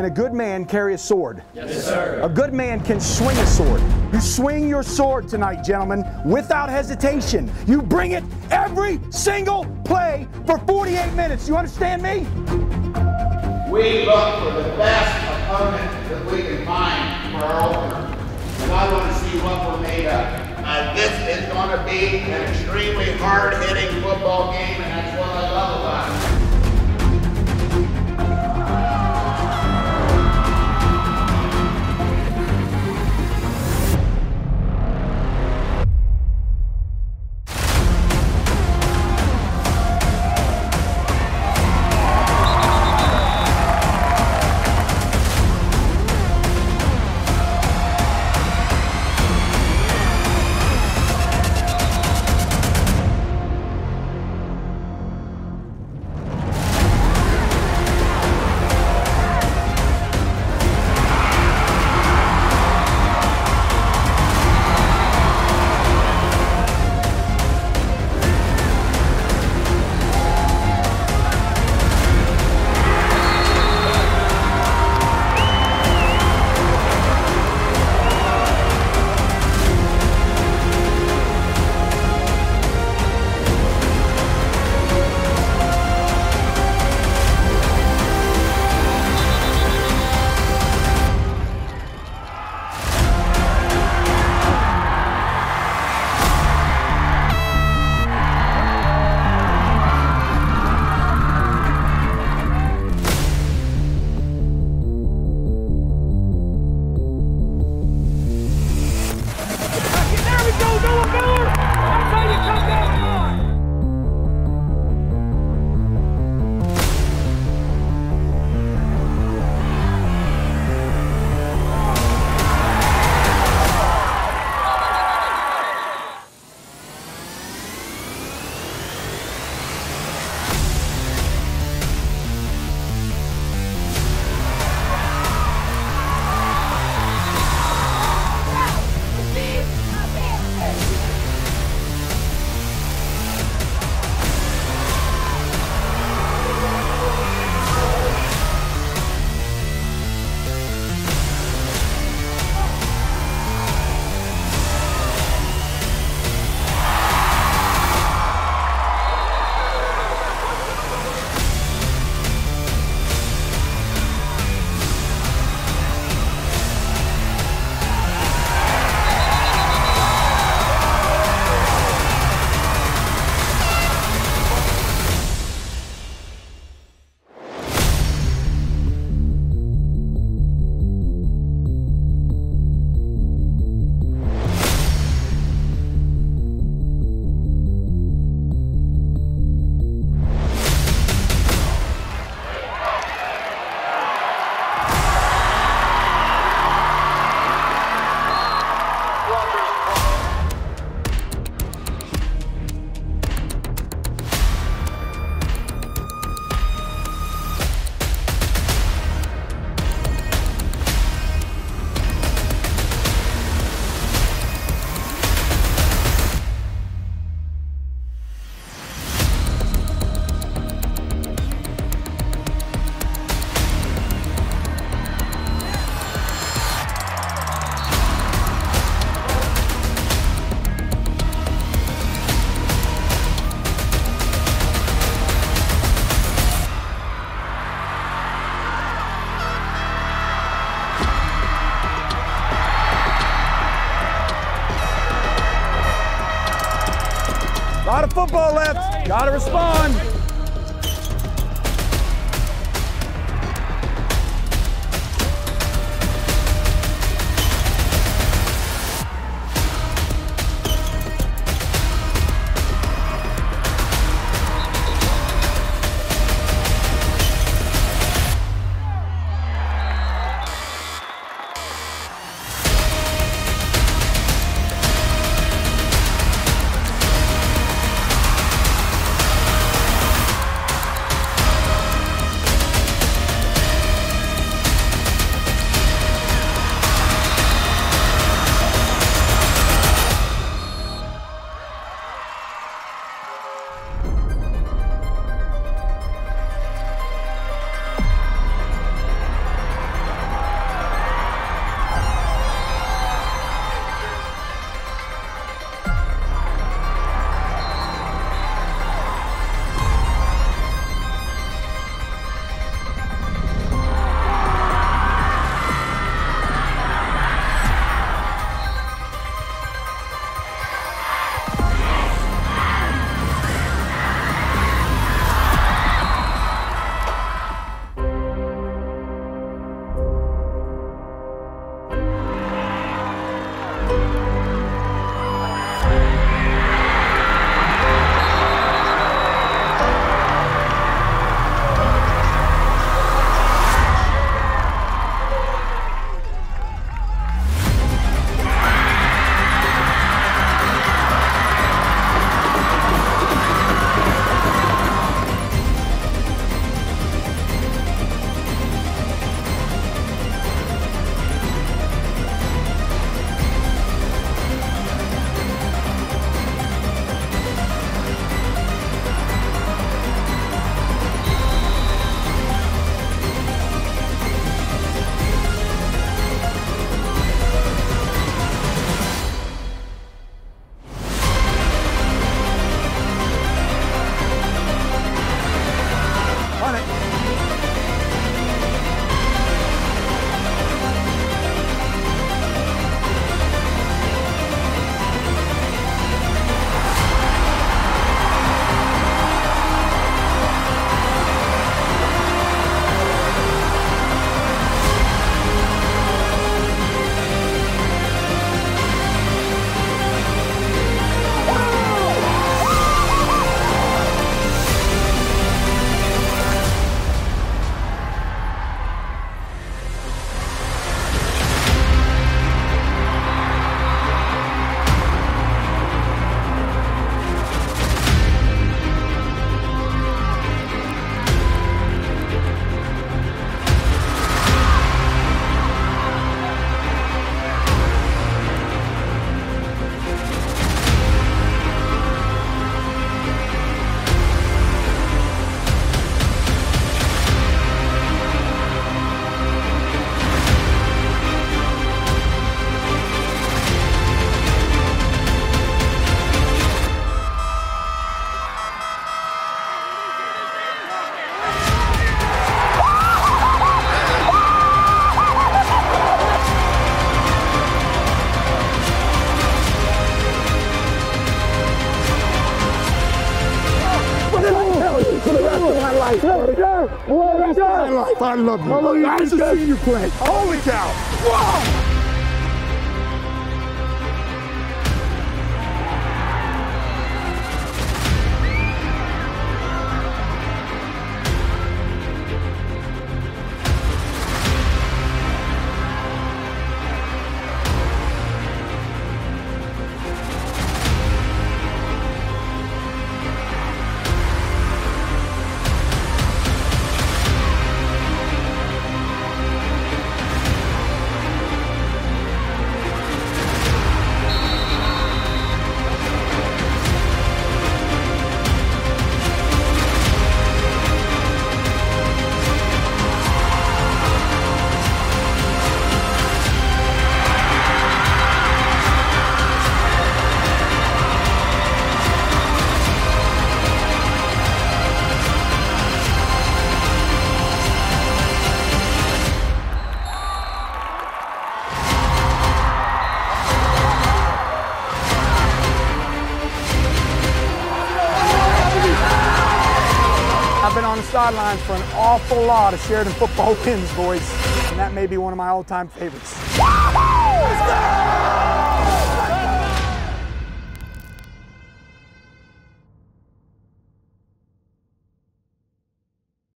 Can a good man carry a sword? Yes, sir. A good man can swing a sword. You swing your sword tonight, gentlemen, without hesitation. You bring it every single play for 48 minutes. You understand me? We look for the best opponent that we can find for our opener. And I want to see what we're made of. This is going to be an extremely hard-hitting football game, and that's what I love about it. Football left. Gotta respond. done. My life. I love you. I love you. Nice to see you play. Holy cow. Whoa. I've been on the sidelines for an awful lot of Sheridan football wins, boys. And that may be one of my all-time favorites. Let's go!